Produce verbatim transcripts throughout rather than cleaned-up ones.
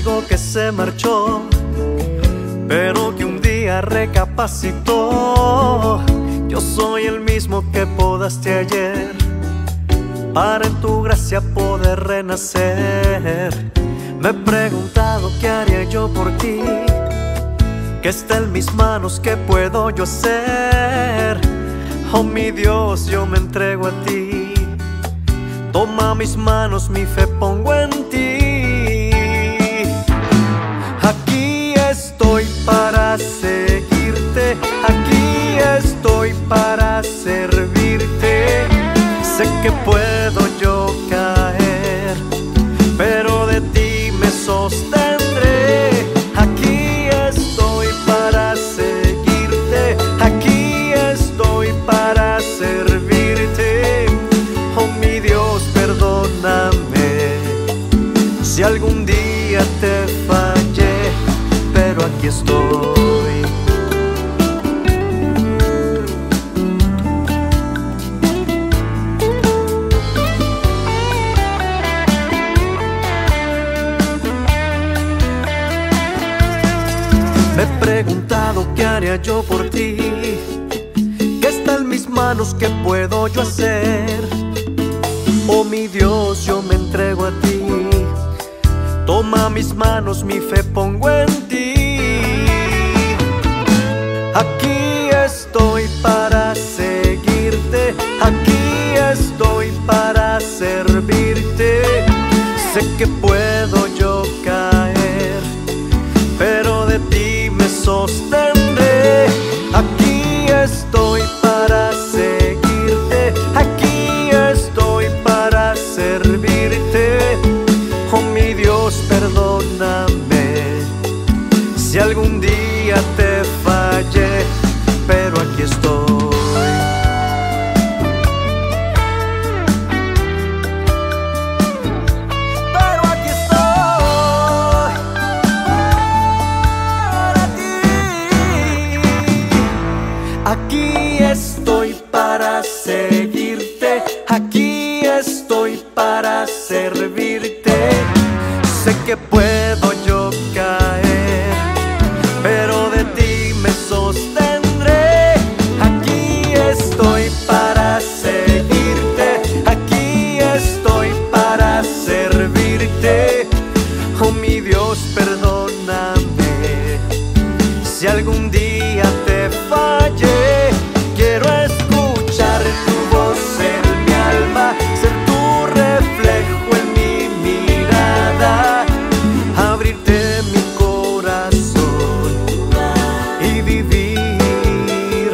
amigo que se marchó, pero que un día recapacitó. Yo soy el mismo que podaste ayer, para en tu gracia poder renacer. Me he preguntado qué haría yo por ti, que está en mis manos, qué puedo yo hacer. Oh mi Dios, yo me entrego a ti, toma mis manos, mi fe pongo en ti. Aquí estoy para seguirte, aquí estoy para servirte. Sé que puedo yo caer, pero de ti me sostendré. Aquí estoy para seguirte, aquí estoy para servirte. Oh mi Dios, perdóname si algún día te fallé, pero aquí estoy. Me he preguntado qué haría yo por ti, qué está en mis manos, qué puedo yo hacer. Oh mi Dios, yo me entrego a ti, toma mis manos, mi fe pongo en ti. Aquí estoy para seguirte, aquí estoy para servirte. Sé que puedo yo caer, pero de ti me sostendré. Aquí estoy para seguirte, aquí estoy para servirte. Oh mi Dios, perdóname si algún día te fallé, pero aquí estoy. Pero aquí estoy para ti. Aquí estoy para seguirte, aquí estoy para servirte. Sé que puedo yo caer, pero de ti me sostendré. Aquí estoy para seguirte, aquí estoy para servirte. Oh mi Dios, perdóname si algún día te fallé. Quiero escuchar tu voz en mi alma, ser tu reflejo en mi mirada, abrirte mi corazón y vivir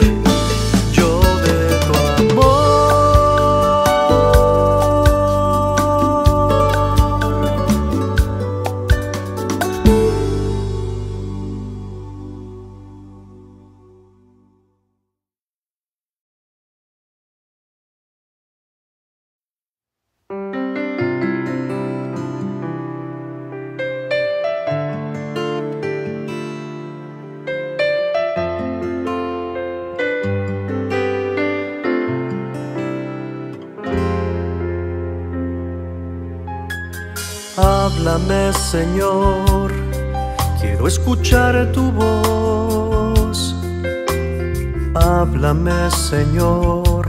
yo de tu amor. Háblame, Señor, quiero escuchar tu voz. Háblame, Señor,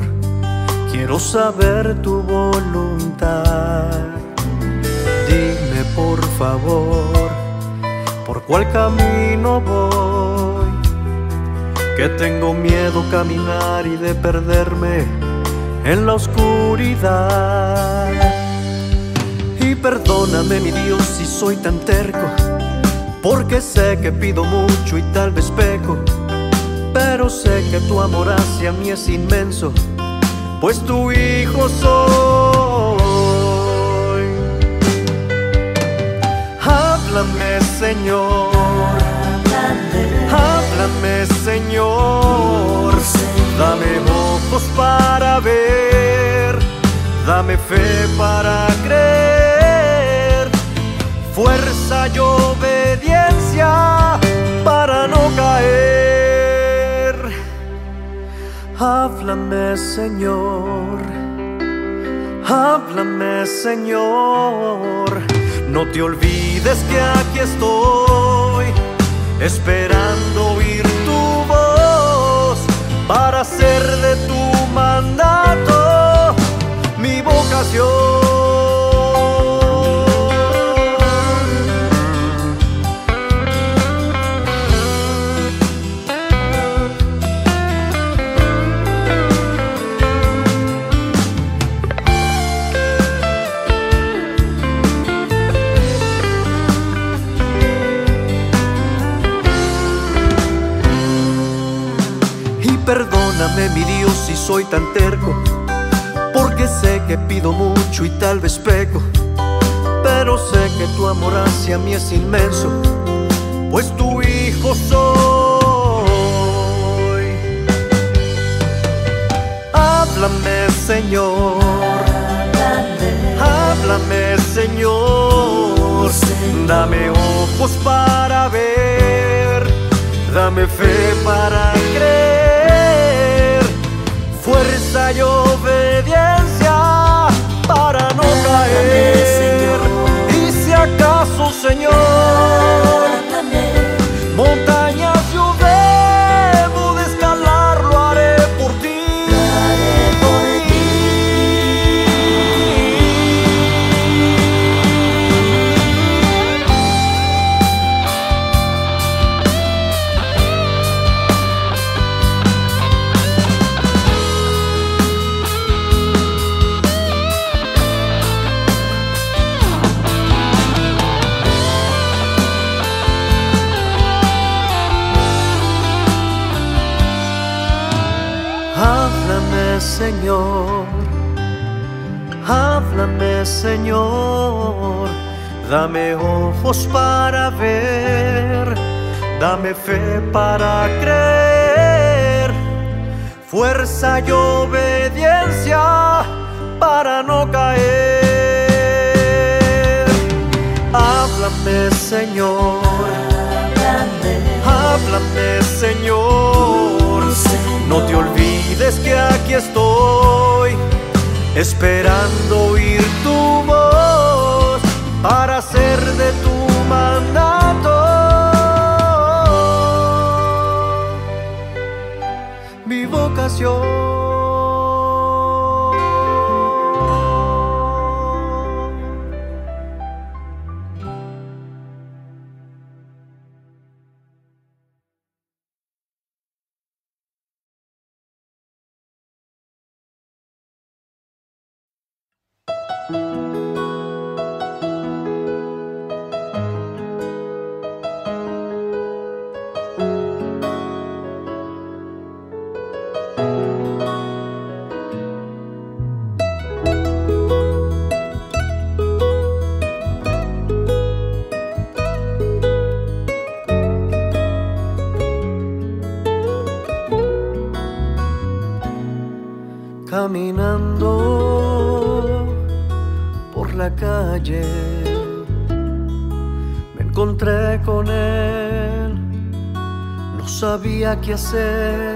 quiero saber tu voluntad. Dime, por favor, por cuál camino voy, que tengo miedo caminar y de perderme en la oscuridad. Y perdóname, mi Dios, si soy tan terco, porque sé que pido mucho y tal vez peco, pero sé que tu amor hacia mí es inmenso, pues tu hijo soy. Háblame, Señor, háblame, háblame, Señor, Señor. Dame ojos para ver, dame fe para creer, fuerza y obediencia para no caer. Háblame, Señor, háblame, Señor, No te olvides que aquí estoy, esperando oír tu voz, para hacer de tu mandato mi vocación. Perdóname, mi Dios, si soy tan terco, porque sé que pido mucho y tal vez peco, pero sé que tu amor hacia mí es inmenso, pues tu hijo soy. Háblame, Señor, háblame, háblame, Señor, Señor, dame ojos para ver, dame fe para creer, fuerza y obediencia para no caer. Señor, y si acaso, Señor, montañas yo debo de escalar, lo haré por ti, lo haré por Señor, háblame, Señor, dame ojos para ver, dame fe para creer, fuerza y obediencia para no caer. Háblame, Señor, háblame, háblame, Señor, Señor, no te olvides que aquí estoy, esperando oír tu voz, para hacer de tu mandato mi vocación. Caminando por la calle me encontré con él, no sabía qué hacer,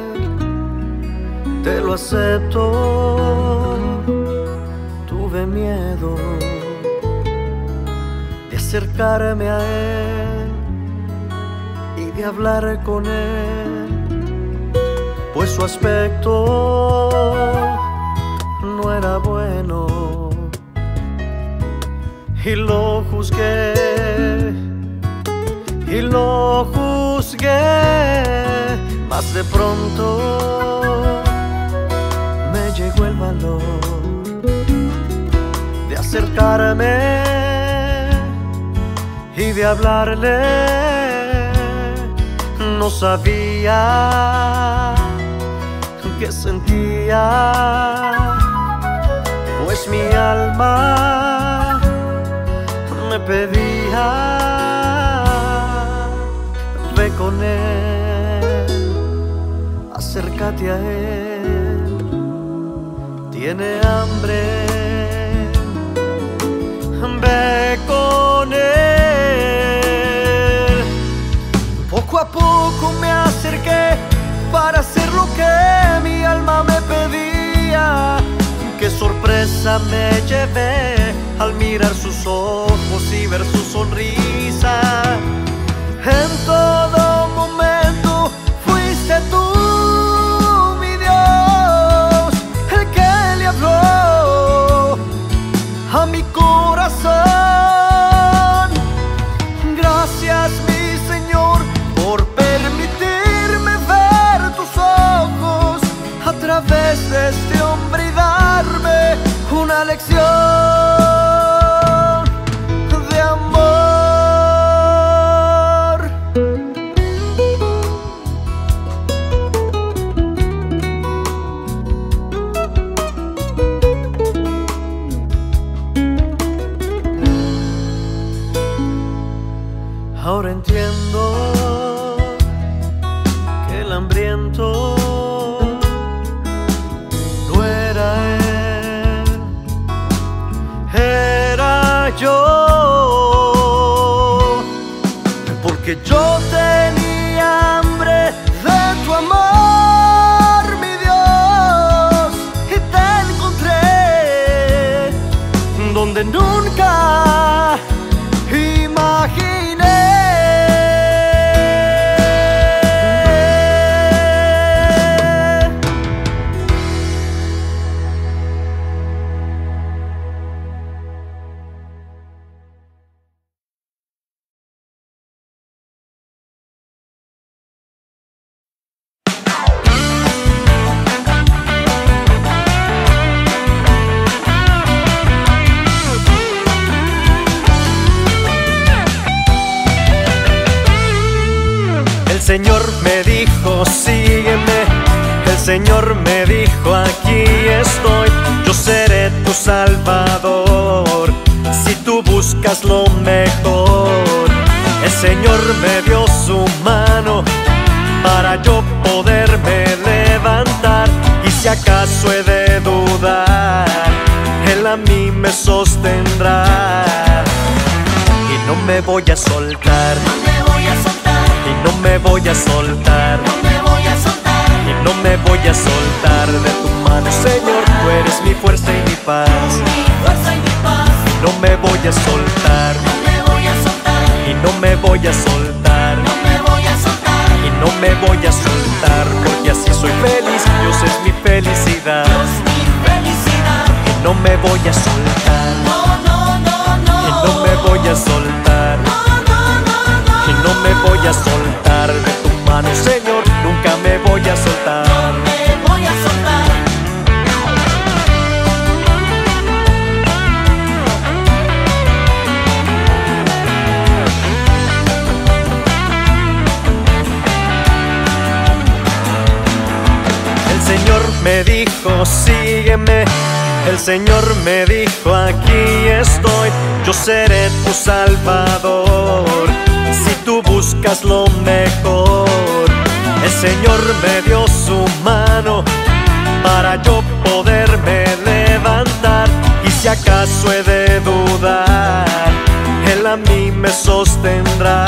te lo acepto, tuve miedo de acercarme a él y de hablar con él, pues su aspecto no era bueno y lo juzgué, y lo juzgué, mas de pronto me llegó el valor de acercarme y de hablarle. No sabía qué sentía, pues mi alma me pedía, ve con él, acércate a él, tiene hambre, ve con él. Poco a poco me acerqué para hacer lo que mi alma me pedía. Qué sorpresa me llevé al mirar sus ojos y ver su sonrisa. En todo momento fuiste tú, mi Dios, el que le habló a mi corazón. Gracias, mi Señor, por permitirme ver tus ojos a través de este hombre y darme una lección. Ahora entiendo que el hambriento no era él, era yo, porque yo tenía hambre de tu amor, mi Dios, y te encontré donde nunca imaginé. El Señor me dijo, sígueme. El Señor me dijo, aquí estoy. Yo seré tu salvador si tú buscas lo mejor. El Señor me dio su mano para yo poderme levantar. Y si acaso he de dudar, Él a mí me sostendrá. Y no me voy a soltar, no me voy a soltar. Y no me voy a soltar, no me voy a soltar, y no me voy a soltar de tu mano, Señor, tú eres mi fuerza y mi paz, mi fuerza y mi paz. Y no me voy a soltar, no me voy a soltar, y no me voy a soltar, no me voy a soltar, y no me voy a soltar, porque así soy feliz, Dios es mi felicidad, Dios mi felicidad, y no me voy a soltar, no, no, no, no, y no me voy a soltar. Y no me voy a soltar de tu mano, Señor, nunca me voy a soltar. No me voy a soltar. El Señor me dijo, sígueme. El Señor me dijo, aquí estoy. Yo seré tu salvador si tú buscas lo mejor. El Señor me dio su mano para yo poderme levantar. Y si acaso he de dudar, Él a mí me sostendrá.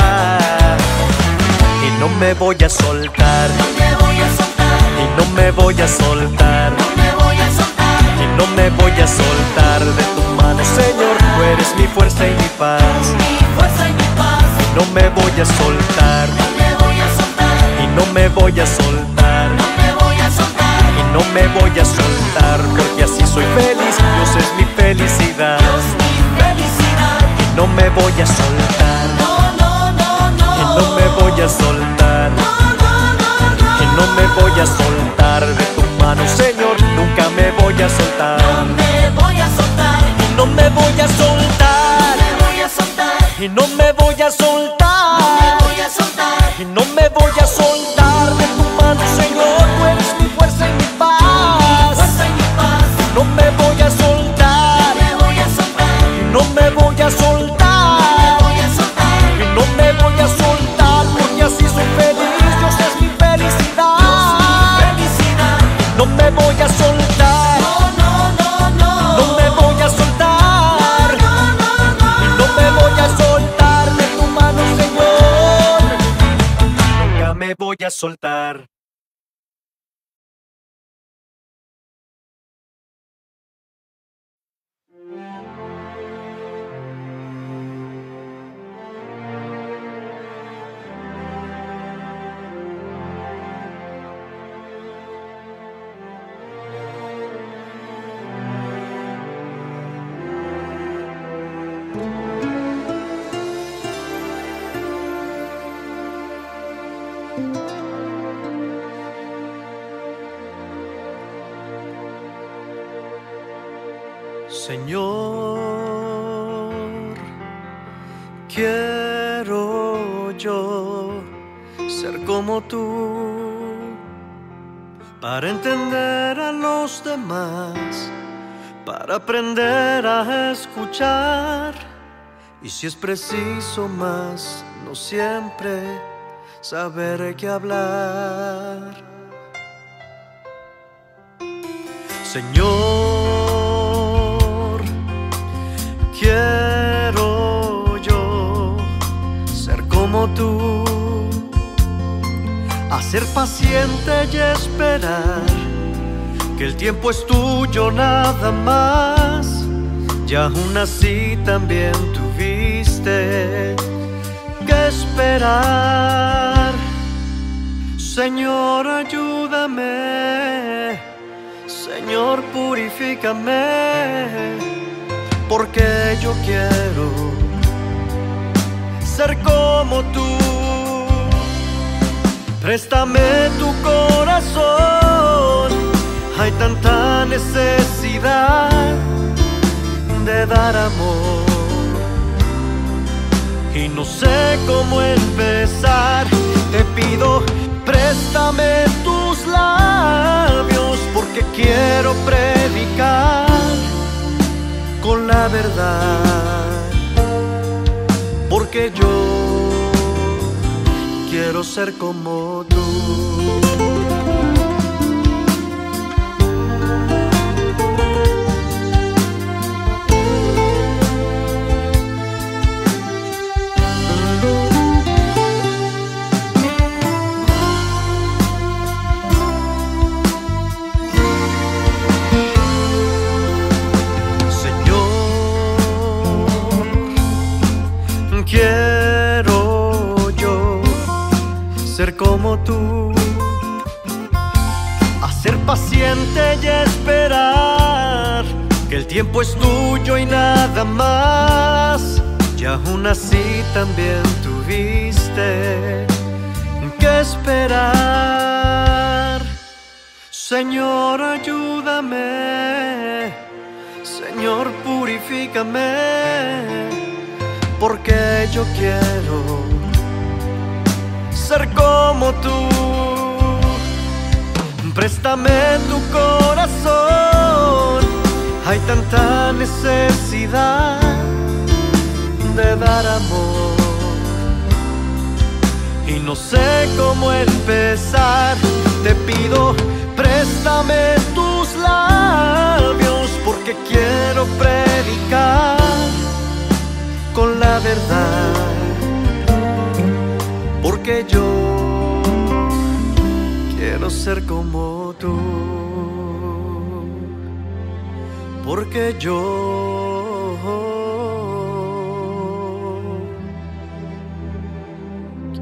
Y no me voy a soltar, no me voy a soltar, y no me voy a soltar, no me voy a soltar, y no me voy a soltar de tu mano, Señor, tú eres mi fuerza y mi paz, mi fuerza y mi paz. No me voy a soltar, no me voy a soltar, y no me voy a soltar, no me voy a soltar, y no me voy a soltar, porque así soy feliz, Dios es mi felicidad, Dios mi felicidad, y no me voy a soltar, no, no, no, no, y no me voy a soltar, no, no, no, no, y no me voy a soltar de tu mano, Señor, nunca me voy a soltar, no me voy a soltar, y no me voy a soltar, no me voy a soltar, y no me voy a soltar, no me voy a soltar, y no me voy a soltar de tu mano, Señor, tú eres mi fuerza y mi paz, mi fuerza y mi paz. Y no me voy a soltar, no me voy a soltar, y no me voy a soltar, no me voy a soltar, y no me voy a soltar, porque así soy feliz, Dios es mi felicidad, Dios mi felicidad, y no me voy a soltar, no, no, no, no, no me voy a soltar. Voy a soltar. Señor, quiero yo ser como tú, para entender a los demás, para aprender a escuchar, y si es preciso más, no siempre saber qué hablar. Señor, quiero yo ser como tú, a ser paciente y esperar que el tiempo es tuyo nada más. Y aún así también tuviste que esperar. Señor, ayúdame, Señor, purifícame, porque yo quiero ser como tú. Préstame tu corazón, hay tanta necesidad de dar amor y no sé cómo empezar. Te pido, préstame tus labios, porque quiero predicar con la verdad, porque yo quiero ser como tú. Quiero yo ser como tú, a ser paciente y esperar que el tiempo es tuyo y nada más. Y aún así también tuviste que esperar. Señor, ayúdame, Señor, purifícame, porque yo quiero ser como tú. Préstame tu corazón, hay tanta necesidad de dar amor y no sé cómo empezar. Te pido, préstame tus labios, porque quiero predicar con la verdad, porque yo quiero ser como tú, porque yo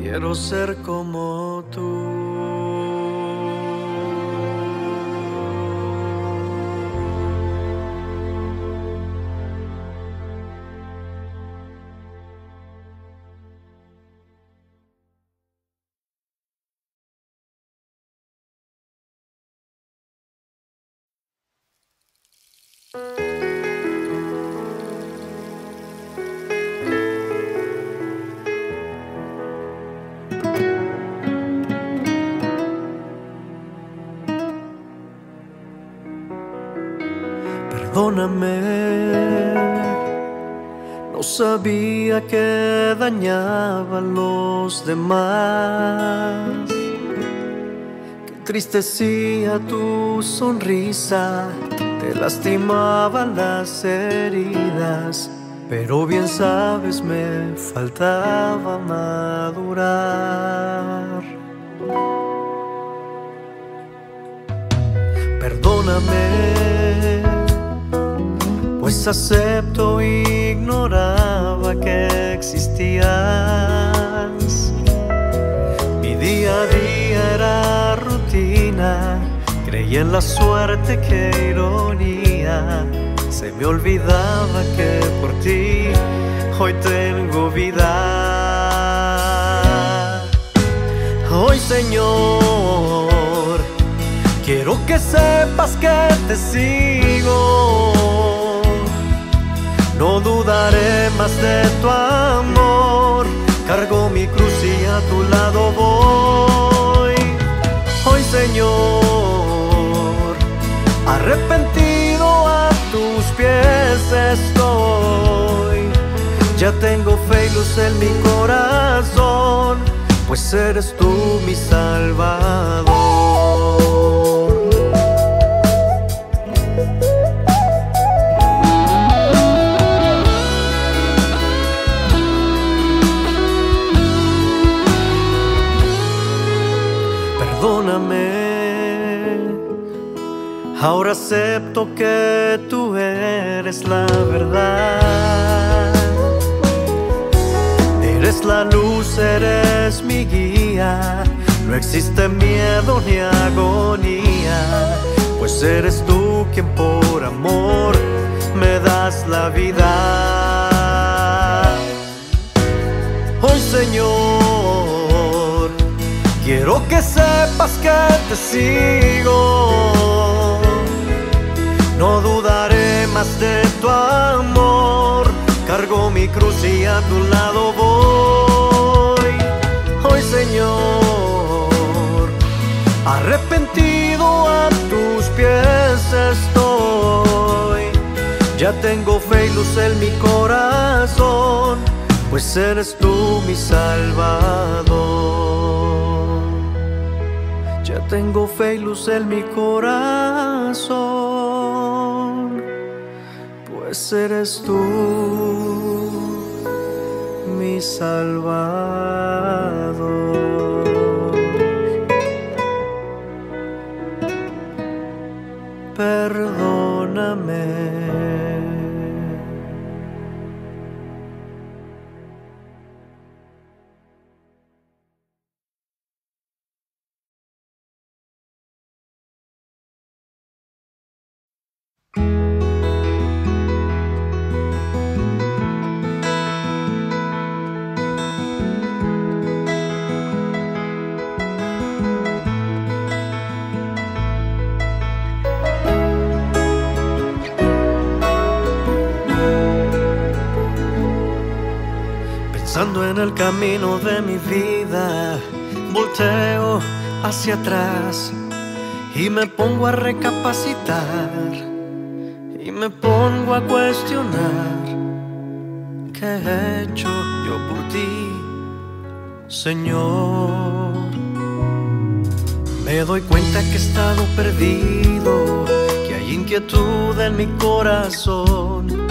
quiero ser como tú. Perdóname, no sabía que dañaba a los demás, que entristecía tu sonrisa, te lastimaban las heridas, pero bien sabes me faltaba madurar. Perdóname, pues acepto, ignoraba que existías. Mi día a día era rutina, creía en la suerte, qué ironía. Se me olvidaba que por ti hoy tengo vida. Hoy, Señor, quiero que sepas que te sigo. no dudaré más de tu amor. Cargo mi cruz y a tu lado voy. Hoy, Señor, arrepentido a tus pies estoy. Ya tengo fe y luz en mi corazón, pues eres tú mi Salvador. Ahora acepto que tú eres la verdad. Eres la luz, eres mi guía. No existe miedo ni agonía, pues eres tú quien por amor me das la vida. Hoy, Señor, quiero que sepas que te sigo. No dudaré más de tu amor. Cargo mi cruz y a tu lado voy. Hoy, Señor, arrepentido a tus pies estoy. Ya tengo fe y luz en mi corazón, pues eres tú mi Salvador. Ya tengo fe y luz en mi corazón, pues eres tú mi Salvador. Perdóname. Pensando en el camino de mi vida, volteo hacia atrás y me pongo a recapacitar y me pongo a cuestionar. ¿Qué he hecho yo por ti, Señor? Me doy cuenta que he estado perdido, que hay inquietud en mi corazón,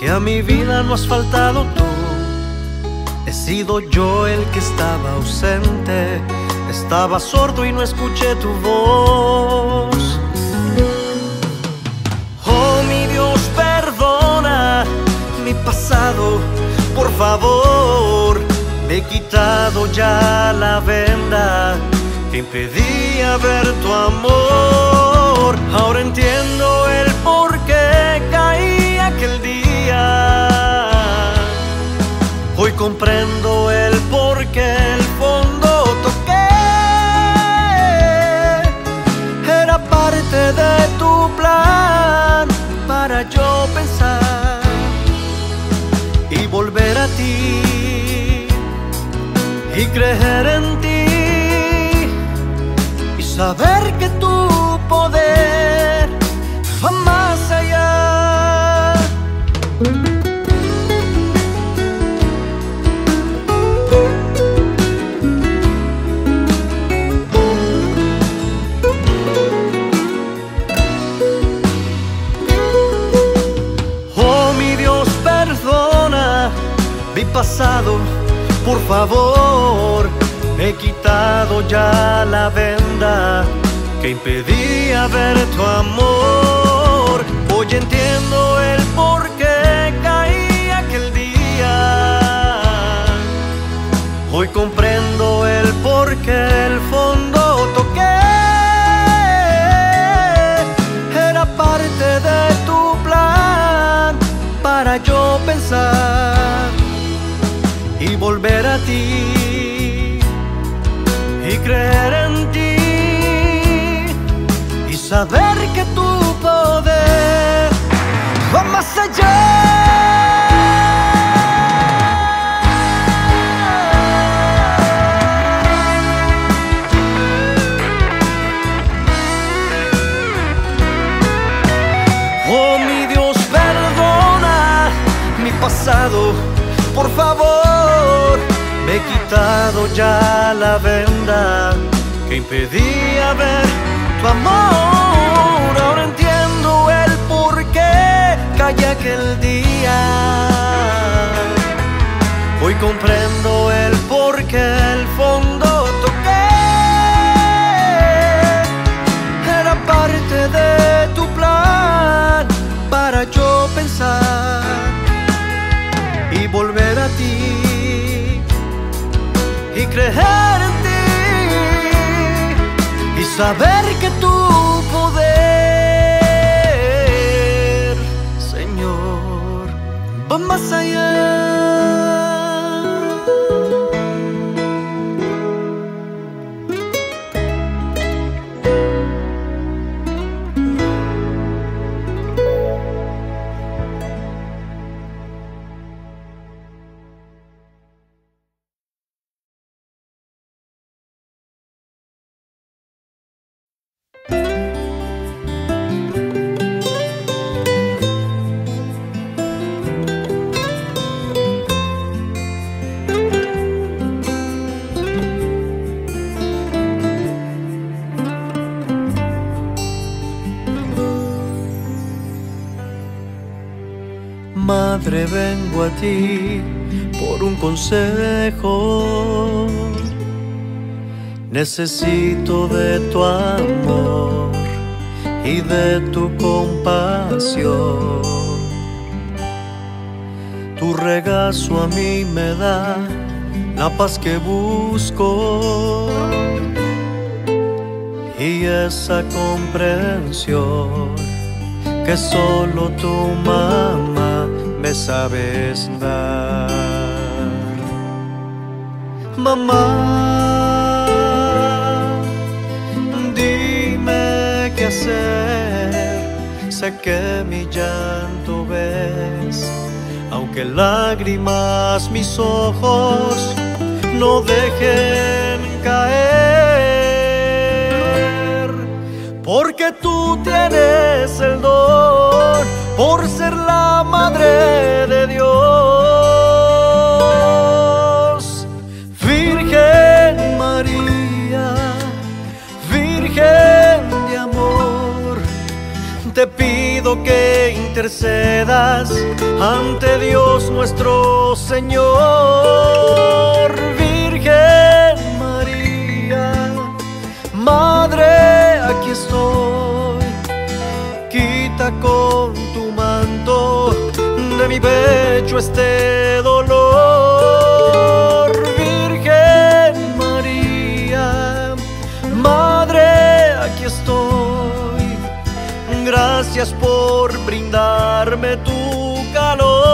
que a mi vida no has faltado tú. He sido yo el que estaba ausente, estaba sordo y no escuché tu voz. Oh, mi Dios, perdona mi pasado, por favor. Me he quitado ya la venda que impedía ver tu amor. Ahora entiendo el por qué caí aquel día. Hoy comprendo el por qué el fondo toqué. Era parte de tu plan para yo pensar y volver a ti y creer en ti y saber que tu poder va más allá. Pasado, por favor, me he quitado ya la venda que impedía ver tu amor. Hoy entiendo el por qué caí aquel día. Hoy comprendo el por qué el fondo toqué. Era parte de tu plan para yo pensar y volver a ti y creer en ti y saber que tu poder va más allá. por favor. Me he quitado ya la venda que impedía ver tu amor. Ahora entiendo el porqué callé aquel día. Hoy comprendo el porqué, el fondo toqué. Era parte de tu plan para yo pensar y volver a ti y creer en ti y saber que tu poder, Señor, va más allá. Madre, vengo a ti por un consejo. Necesito de tu amor y de tu compasión. Tu regazo a mí me da la paz que busco y esa comprensión que solo tu mamá me sabes dar. Mamá, dime qué hacer. Sé que mi llanto ves, aunque lágrimas mis ojos no dejen caer, porque tú tienes el don por ser la Madre de Dios. Virgen María, Virgen de amor, te pido que intercedas ante Dios nuestro Señor. Virgen María, Madre, aquí estoy. Quita con de mi pecho este dolor. Virgen María, Madre, aquí estoy. Gracias por brindarme tu calor.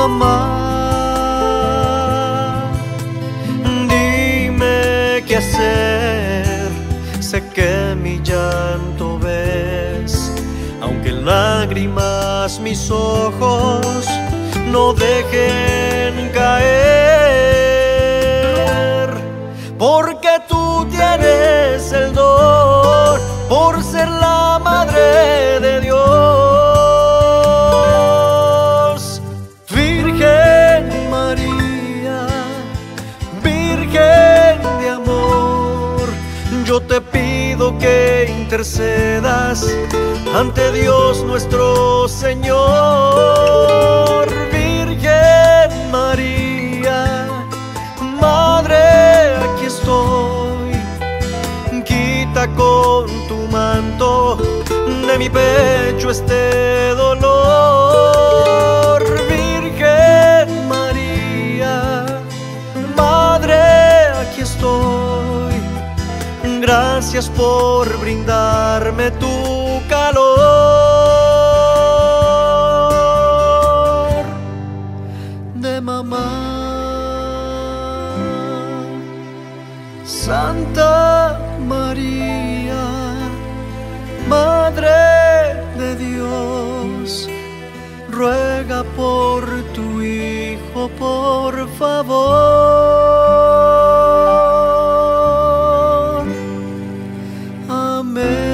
Mamá, dime qué hacer. Sé que mi llanto ves, aunque lágrimas mis ojos no dejen caer, porque tú tienes el don por ser la Madre de Dios. Yo te pido que intercedas ante Dios nuestro Señor. Virgen María, Madre, aquí estoy. Quita con tu manto de mi pecho este dolor. Virgen María, Madre, aquí estoy. Gracias por brindarme tu calor de mamá. Santa María, Madre de Dios, ruega por tu Hijo, por favor. Amén.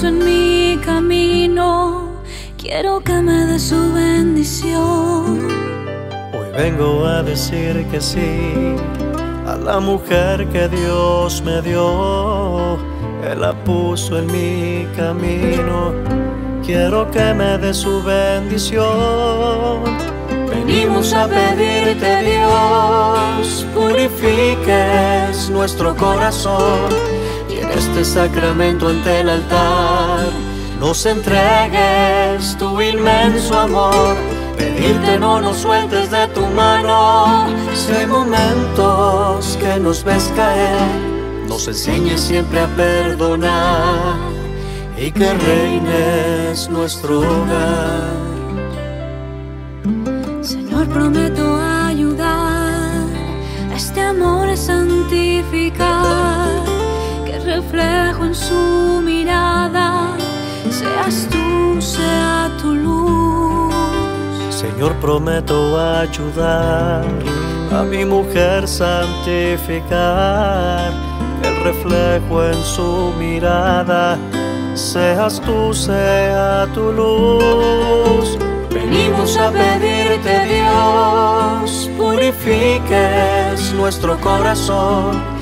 En mi camino, quiero que me dé su bendición. Hoy vengo a decir que sí a la mujer que Dios me dio. Él la puso en mi camino, quiero que me dé su bendición. Venimos a pedirte, Dios, purifiques nuestro corazón. Este sacramento ante el altar nos entregues tu inmenso amor. Pedirte no nos sueltes de tu mano. Si hay momentos que nos ves caer, nos enseñes siempre a perdonar y que reines nuestro hogar. Señor, prometo ayudar a este amor a santificar. Reflejo en su mirada, seas tú, sea tu luz. Señor, prometo ayudar a mi mujer santificar. El reflejo en su mirada, seas tú, sea tu luz. Venimos a pedirte, Dios, purifiques nuestro corazón.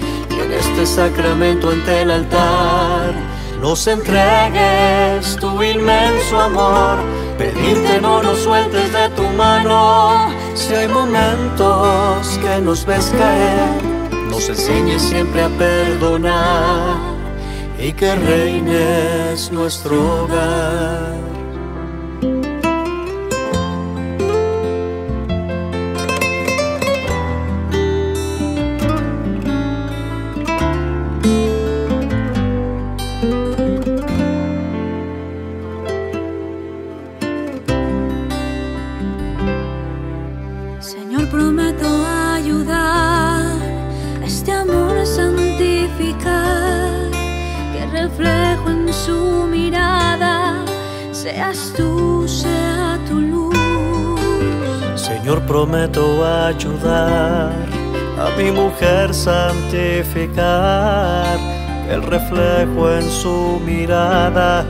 Este sacramento ante el altar nos entregues tu inmenso amor. Pedirte no nos sueltes de tu mano. Si hay momentos que nos ves caer, nos enseñes siempre a perdonar y que reines nuestro hogar. Reflejo en su mirada, seas tú, sea tu luz. Señor, prometo ayudar a mi mujer santificar. El reflejo en su mirada,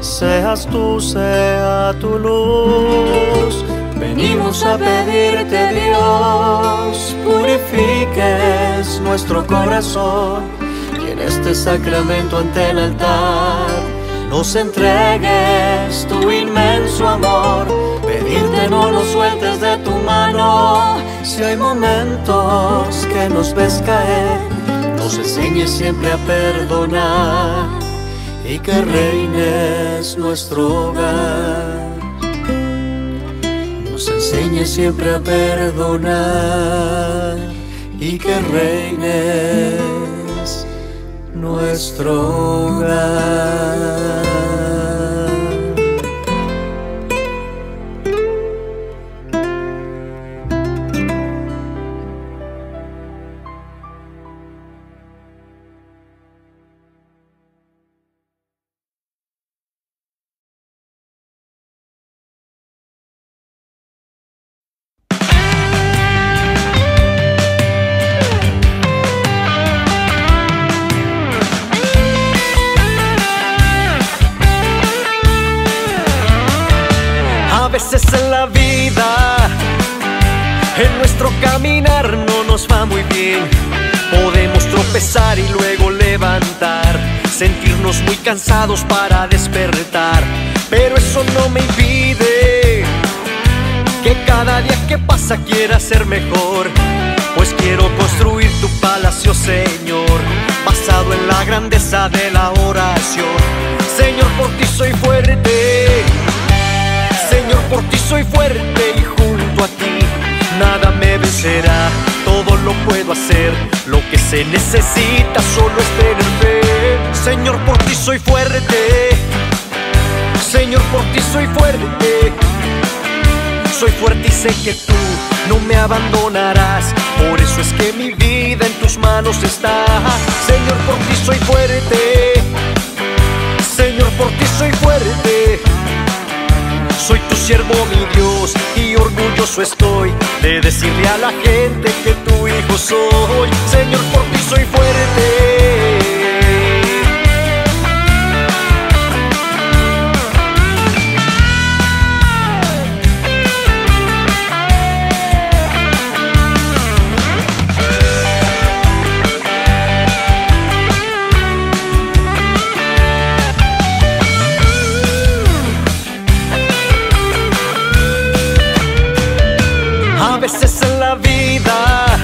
seas tú, sea tu luz. Venimos a pedirte, Dios, purifiques nuestro corazón. Este sacramento ante el altar nos entregues tu inmenso amor. Pedirte no nos sueltes de tu mano. Si hay momentos que nos ves caer, nos enseñes siempre a perdonar y que reines nuestro hogar. Nos enseñes siempre a perdonar y que reines nuestro hogar. En nuestro caminar no nos va muy bien. Podemos tropezar y luego levantar, sentirnos muy cansados para despertar, pero eso no me impide que cada día que pasa quiera ser mejor, pues quiero construir tu palacio, Señor, basado en la grandeza de la oración. Señor, por ti soy fuerte, Señor, por ti soy fuerte, y junto a ti nada me vencerá. Todo lo puedo hacer, lo que se necesita solo es tener fe. Señor, por ti soy fuerte, Señor, por ti soy fuerte. Soy fuerte y sé que tú no me abandonarás, por eso es que mi vida en tus manos está. Señor, por ti soy fuerte, Señor, por ti soy fuerte. Soy tu siervo, mi Dios, y orgulloso estoy de decirle a la gente que tu hijo soy. Señor, por ti soy fuerte. A veces en la vida,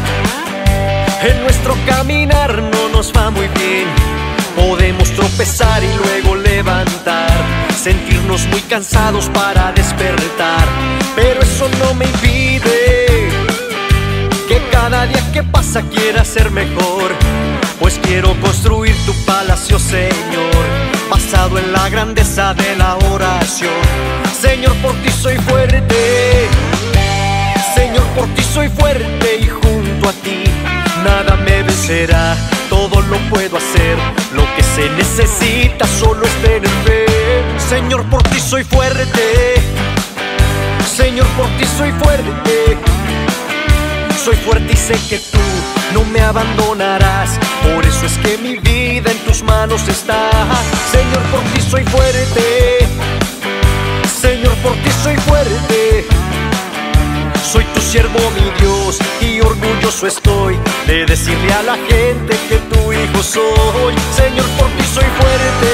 en nuestro caminar no nos va muy bien. Podemos tropezar y luego levantar, sentirnos muy cansados para despertar, pero eso no me impide que cada día que pasa quiera ser mejor, pues quiero construir tu palacio, Señor, basado en la grandeza de la oración. Señor, por ti soy fuerte, Señor, por ti soy fuerte, y junto a ti nada me vencerá. Todo lo puedo hacer, lo que se necesita solo es tener fe. Señor, por ti soy fuerte, Señor, por ti soy fuerte. Soy fuerte y sé que tú no me abandonarás, por eso es que mi vida en tus manos está. Señor, por ti soy fuerte, Señor, por ti soy fuerte. Soy tu siervo, mi Dios, y orgulloso estoy de decirle a la gente que tu hijo soy. Señor, por ti soy fuerte.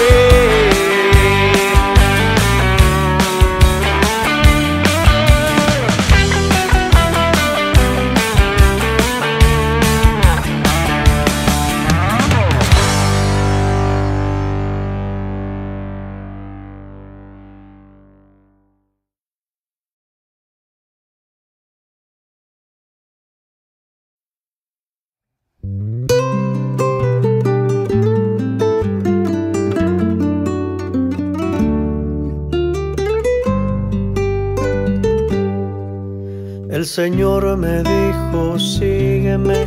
El Señor me dijo, sígueme.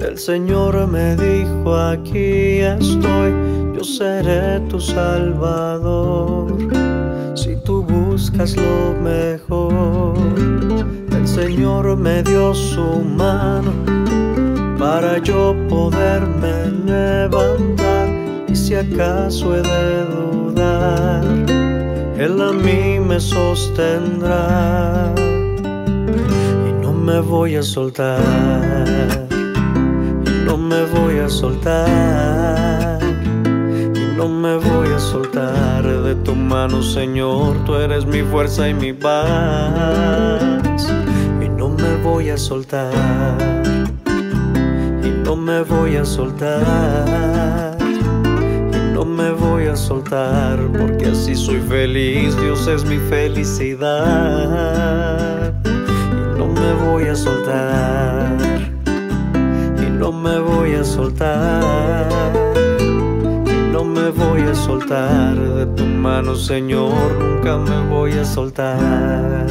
El Señor me dijo, aquí estoy. Yo seré tu Salvador, si tú buscas lo mejor. El Señor me dio su mano para yo poderme levantar, y si acaso he de dudar, Él a mí me sostendrá. No me voy a soltar, y no me voy a soltar, y no me voy a soltar de tu mano, Señor. Tú eres mi fuerza y mi paz, y no me voy a soltar, y no me voy a soltar, y no me voy a soltar, porque así soy feliz. Dios es mi felicidad. No me voy a soltar, y no me voy a soltar, y no me voy a soltar de tu mano, Señor, nunca me voy a soltar.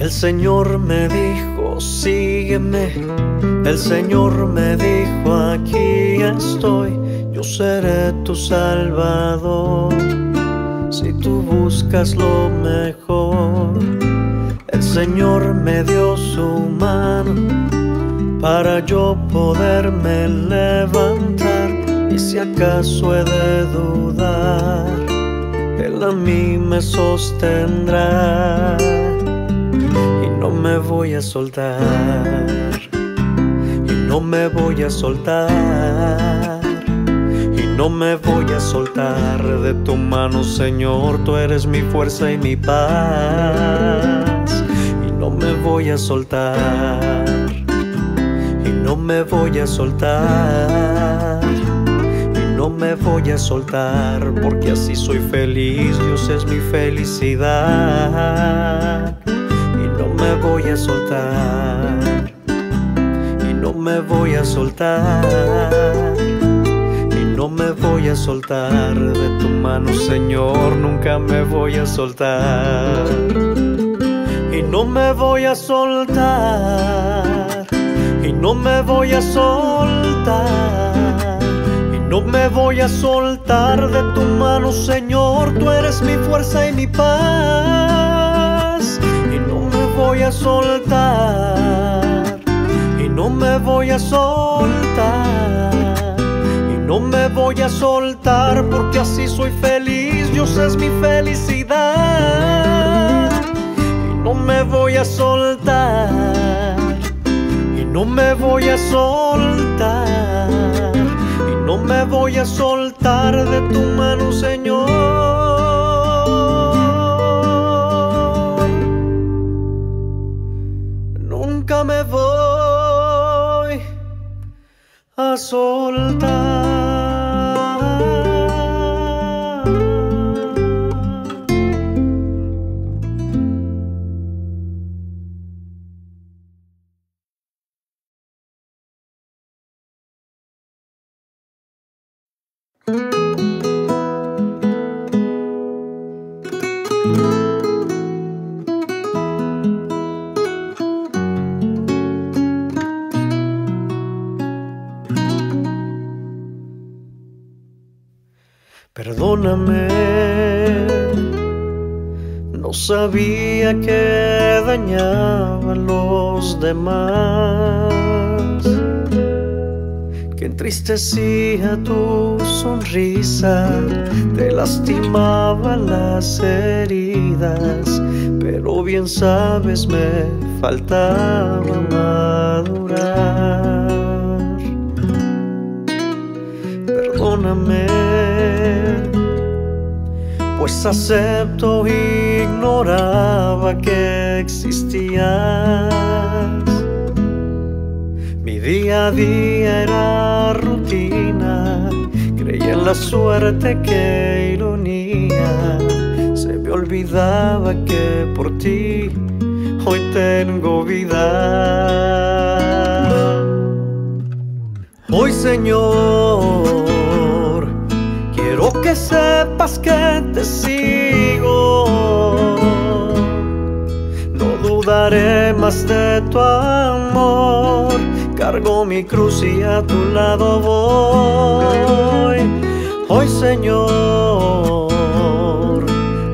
El Señor me dijo, sígueme. El Señor me dijo, aquí estoy. Yo seré tu Salvador, si tú buscas lo mejor. El Señor me dio su mano para yo poderme levantar, y si acaso he de dudar, Él a mí me sostendrá y no me voy a soltar, y no me voy a soltar, y no me voy a soltar de tu mano, Señor, tú eres mi fuerza y mi paz, y no me voy a soltar. No me voy a soltar, y no me voy a soltar, porque así soy feliz, Dios es mi felicidad. Y no me voy a soltar, y no me voy a soltar, y no me voy a soltar de tu mano, Señor, nunca me voy a soltar, y no me voy a soltar. Y no me voy a soltar, y no me voy a soltar de tu mano, Señor, tú eres mi fuerza y mi paz. Y no me voy a soltar, y no me voy a soltar, y no me voy a soltar, porque así soy feliz, Dios es mi felicidad. Y no me voy a soltar, no me voy a soltar, y no me voy a soltar de tu mano, Señor. Nunca me voy a soltar. Perdóname, no sabía que dañaba a los demás, que entristecía tu sonrisa, te lastimaba las heridas, pero bien sabes me faltaba madurar. Perdóname, pues acepto, ignoraba que existías. Mi día a día era rutina, creía en la suerte, qué ironía. Se me olvidaba que por ti hoy tengo vida. Hoy, Señor, quiero que sepas que te sigo, no dudaré más de tu amor, cargo mi cruz y a tu lado voy. Hoy, Señor,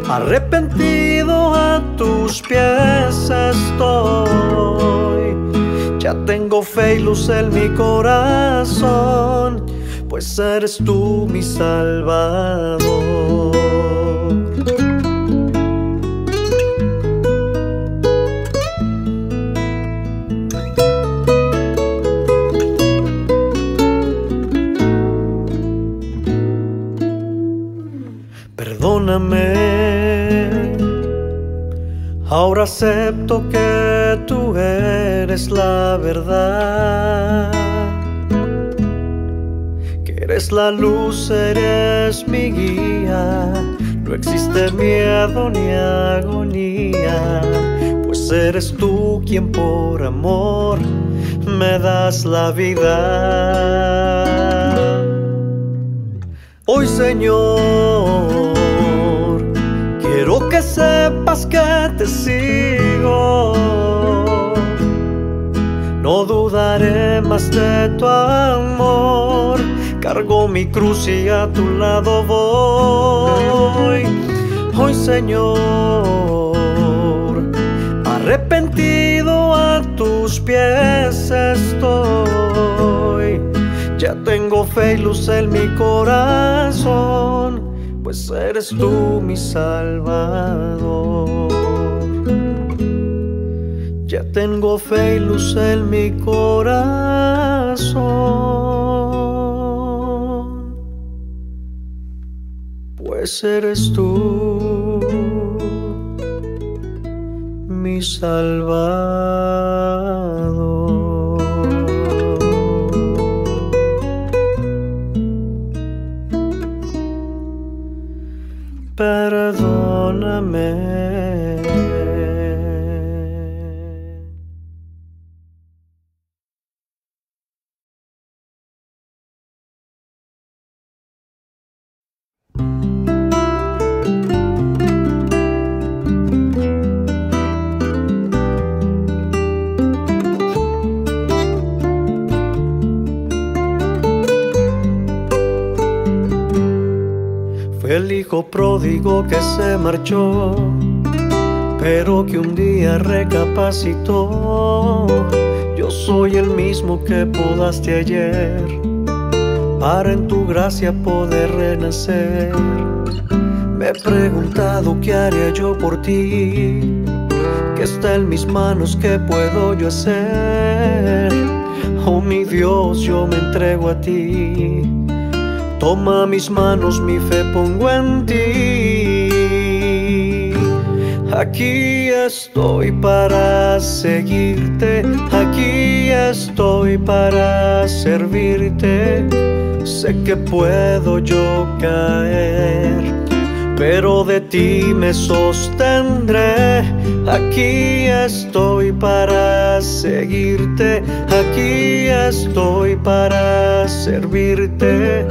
arrepentido a tus pies estoy, ya tengo fe y luz en mi corazón, pues eres tú mi Salvador. Perdóname, ahora acepto que tú eres la verdad, eres la luz, eres mi guía, no existe miedo ni agonía, pues eres tú quien por amor me das la vida. Hoy, Señor, quiero que sepas que te sigo, no dudaré más de tu amor, cargo mi cruz y a tu lado voy. Hoy, Señor, arrepentido a tus pies estoy. Ya tengo fe y luz en mi corazón, pues eres tú mi Salvador. Ya tengo fe y luz en mi corazón, pues eres tú mi Salvador. Perdóname. El hijo pródigo que se marchó, pero que un día recapacitó. Yo soy el mismo que podaste ayer, para en tu gracia poder renacer. Me he preguntado qué haría yo por ti, que está en mis manos, qué puedo yo hacer. Oh mi Dios, yo me entrego a ti. Toma mis manos, mi fe pongo en ti. Aquí estoy para seguirte, aquí estoy para servirte. Sé que puedo yo caer, pero de ti me sostendré. Aquí estoy para seguirte, aquí estoy para servirte.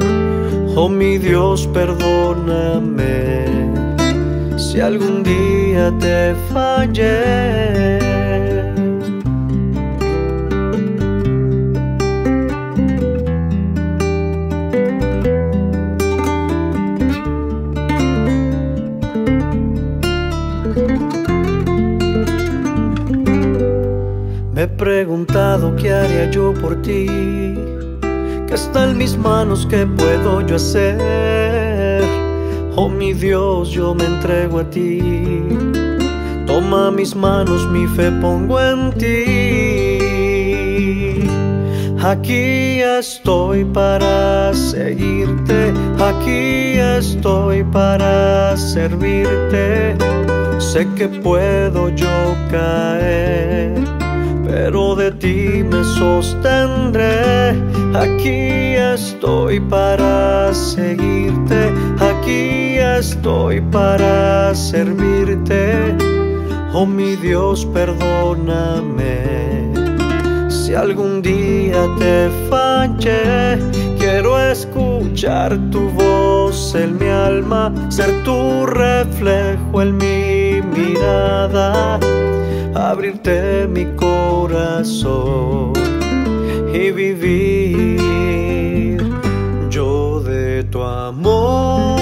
Oh mi Dios, perdóname si algún día te fallé. Me he preguntado qué haría yo por ti, que está en mis manos, ¿qué puedo yo hacer? Oh mi Dios, yo me entrego a ti. Toma mis manos, mi fe pongo en ti. Aquí estoy para seguirte, aquí estoy para servirte. Sé que puedo yo caer, pero de ti me sostendré. Aquí estoy para seguirte, aquí estoy para servirte. Oh mi Dios, perdóname si algún día te fallé. Quiero escuchar tu voz en mi alma, ser tu reflejo en mi mirada, abrirte mi corazón y vivir yo de tu amor.